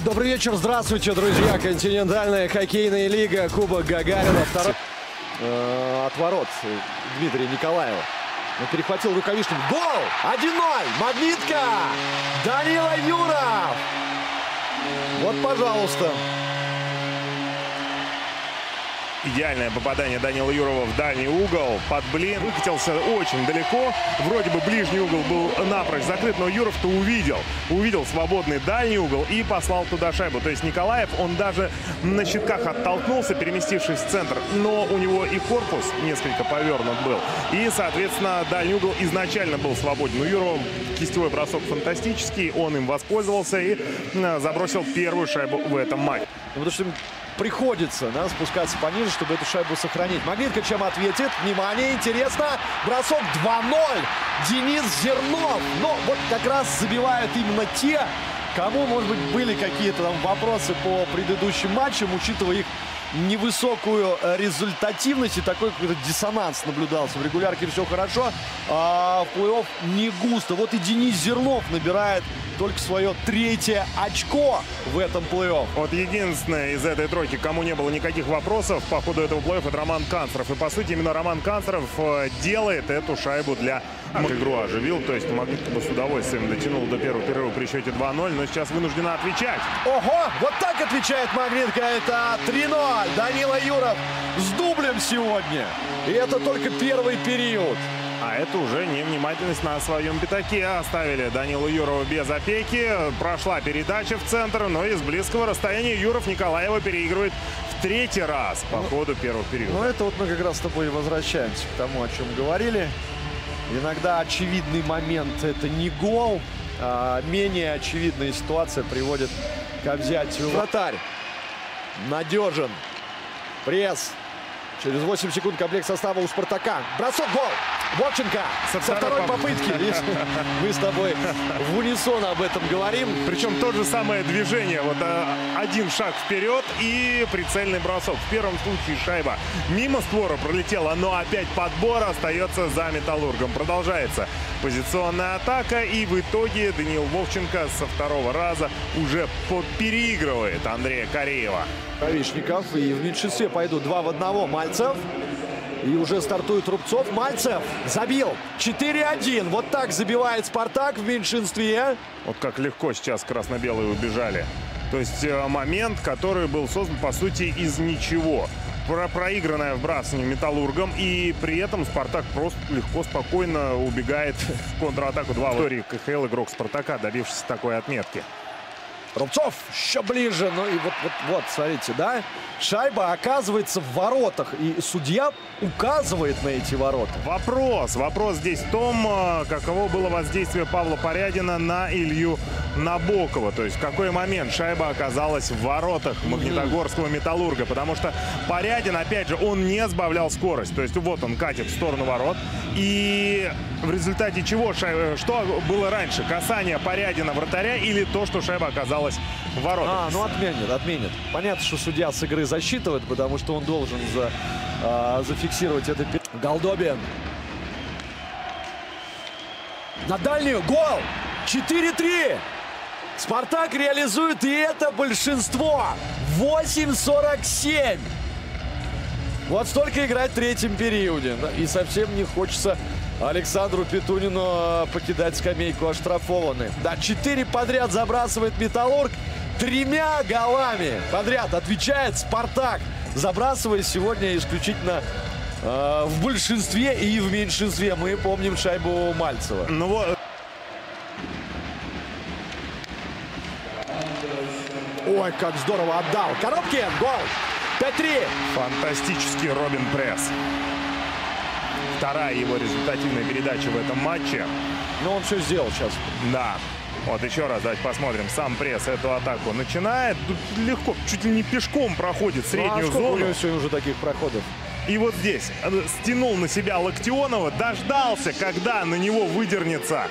Добрый вечер, здравствуйте, друзья. Континентальная хоккейная лига, Кубок Гагарина. Второй... Отворот Дмитрия Николаева. Он перехватил рукавишник. Гол! 1-0! Магнитка! Данила Юров! Вот, пожалуйста. Идеальное попадание Данила Юрова в дальний угол. Под блин. Выкатился очень далеко. Вроде бы ближний угол был напрочь закрыт, но Юров-то увидел. Увидел свободный дальний угол и послал туда шайбу. То есть Николаев, он даже на щитках оттолкнулся, переместившись в центр. Но у него и корпус несколько повернут был. И, соответственно, дальний угол изначально был свободен. У Юрова кистевой бросок фантастический. Он им воспользовался и забросил первую шайбу в этом матче. Потому что приходится, да, спускаться пониже, чтобы эту шайбу сохранить. Магнитка чем ответит? Внимание, интересно. Бросок 2-0. Денис Зернов. Но вот как раз забивают именно те, кому, может быть, были какие-то там вопросы по предыдущим матчам, учитывая их невысокую результативность. И такой какой-то диссонанс наблюдался. В регулярке все хорошо, а в плей-офф не густо. Вот и Денис Зернов набирает только свое третье очко в этом плей-офф. Вот единственное из этой тройки, кому не было никаких вопросов по ходу этого плей-офф, это Роман Канцеров. И, по сути, именно Роман Канцеров делает эту шайбу для... Игру оживил, то есть Магнитка бы с удовольствием дотянул до первого перерыва при счете 2-0, но сейчас вынуждена отвечать. Ого! Вот так отвечает Магнитка. Это 3-0. Данила Юров с дублем сегодня. И это только первый период. А это уже невнимательность на своем пятаке. Оставили Данилу Юрову без опеки. Прошла передача в центр, но из близкого расстояния Юров Николаева переигрывает в третий раз по ходу первого периода. Ну, это вот мы как раз с тобой возвращаемся к тому, о чем говорили. Иногда очевидный момент — это не гол. А менее очевидная ситуация приводит к взятию. Вратарь надежен. Пресс. Через 8 секунд комплект состава у «Спартака». Бросок, гол! Вовченко со второй попытки. Мы с тобой в унисон об этом говорим. Причем то же самое движение. Вот один шаг вперед и прицельный бросок. В первом случае шайба мимо створа пролетела, но опять подбор остается за «Металлургом». Продолжается позиционная атака. И в итоге Даниил Вовченко со второго раза уже переигрывает Андрея Кореева. Ровишников, и в меньшинстве пойдут 2 в 1. Мальцев. И уже стартует Рубцов. Мальцев забил. 4-1. Вот так забивает «Спартак» в меньшинстве. Вот как легко сейчас красно-белые убежали. То есть момент, который был создан, по сути, из ничего. Проигранное вбрасывание «Металлургом». И при этом «Спартак» просто легко, спокойно убегает в контратаку. 2 в истории КХЛ игрок «Спартака», добившийся такой отметки. Рубцов еще ближе. Ну и вот, смотрите, да? Шайба оказывается в воротах. И судья указывает на эти ворота. Вопрос здесь в том, каково было воздействие Павла Порядина на Илью Набокова. То есть в какой момент шайба оказалась в воротах магнитогорского «Металлурга». Потому что Порядин, опять же, он не сбавлял скорость. То есть вот он катит в сторону ворот. И в результате чего шайба... Что было раньше? Касание Порядина вратаря или то, что шайба оказалась в воротах? Ну отменят. Понятно, что судья с игры засчитывает, потому что он должен зафиксировать это. Голдобин. На дальнюю. Гол! 4-3. «Спартак» реализует, и это большинство. 8-47. Вот столько играть в третьем периоде. И совсем не хочется Александру Петунину покидать скамейку оштрафованных. Да, 4 подряд забрасывает «Металлург». 3 голами подряд отвечает «Спартак», забрасывая сегодня исключительно в большинстве и в меньшинстве. Мы помним шайбу Мальцева. Ну вот. Ой, как здорово отдал. Коровников, гол. 5-3. Фантастический Робин Пресс. Вторая его результативная передача в этом матче. Но он все сделал сейчас. Да. Вот еще раз давайте посмотрим. Сам Пресс эту атаку начинает. Тут легко, чуть ли не пешком проходит среднюю зону. У него сегодня уже таких проходов. И вот здесь стянул на себя Лактионова. Дождался, когда на него выдернется